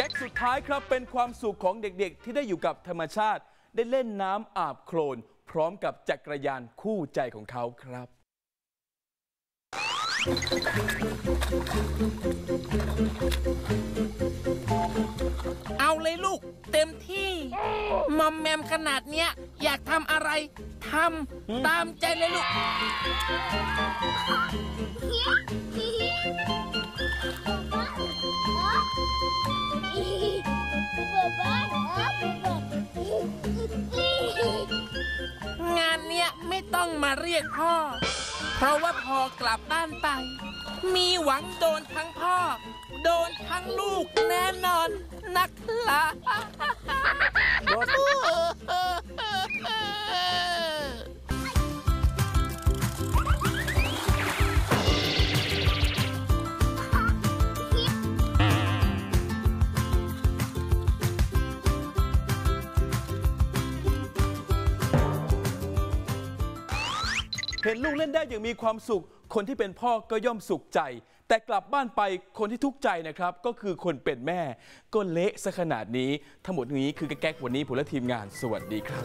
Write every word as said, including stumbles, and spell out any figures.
ก๊กสุดท้ายครับเป็นความสุขของเด็กๆที่ได้อยู่กับธรรมชาติได้เล่นน้ำอาบโคลนพร้อมกับจักรยานคู่ใจของเขาครับเอาเลยลูกเต็มที่มอมแมมขนาดเนี้ยอยากทำอะไรทำตามใจเลยลูกงานเนี้ยไม่ต้องมาเรียกพ่อเพราะว่าพอกลับบ้านไปมีหวังโดนทั้งพ่อโดนทั้งลูกแน่นอนนักล่ะเห็นลูกเล่นได้อย่างมีความสุขคนที่เป็นพ่อก็ย่อมสุขใจแต่กลับบ้านไปคนที่ทุกข์ใจนะครับก็คือคนเป็นแม่ก็เละซะขนาดนี้ทั้งหมดนี้คือแก๊กวันนี้ผมและทีมงานสวัสดีครับ